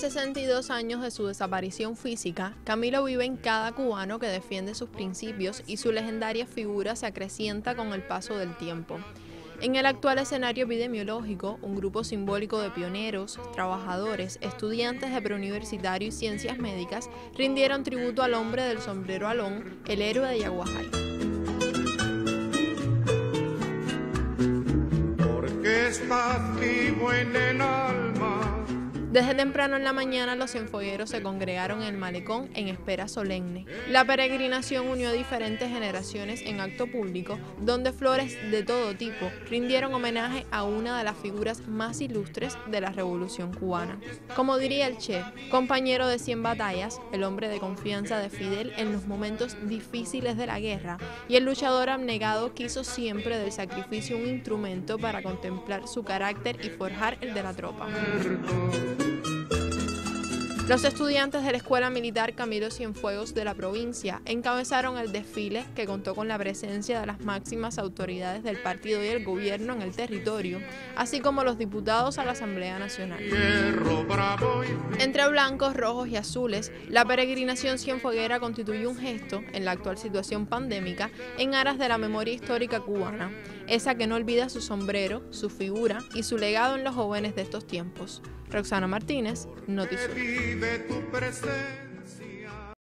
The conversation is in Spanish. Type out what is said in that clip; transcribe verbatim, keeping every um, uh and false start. sesenta y dos años de su desaparición física, Camilo vive en cada cubano que defiende sus principios y su legendaria figura se acrecienta con el paso del tiempo. En el actual escenario epidemiológico, un grupo simbólico de pioneros, trabajadores, estudiantes de preuniversitario y ciencias médicas rindieron tributo al hombre del sombrero alón, el héroe de Yaguajay. Porque está vivo en el alma. Desde temprano en la mañana, los cienfuegueros se congregaron en el malecón en espera solemne. La peregrinación unió a diferentes generaciones en acto público, donde flores de todo tipo rindieron homenaje a una de las figuras más ilustres de la Revolución cubana. Como diría el Che, compañero de cien batallas, el hombre de confianza de Fidel en los momentos difíciles de la guerra, y el luchador abnegado que hizo siempre del sacrificio un instrumento para contemplar su carácter y forjar el de la tropa. Los estudiantes de la Escuela Militar Camilo Cienfuegos de la provincia encabezaron el desfile que contó con la presencia de las máximas autoridades del partido y el gobierno en el territorio, así como los diputados a la Asamblea Nacional. Entre blancos, rojos y azules, la peregrinación cienfueguera constituye un gesto, en la actual situación pandémica, en aras de la memoria histórica cubana, esa que no olvida su sombrero, su figura y su legado en los jóvenes de estos tiempos. Roxana Martínez, Noticias.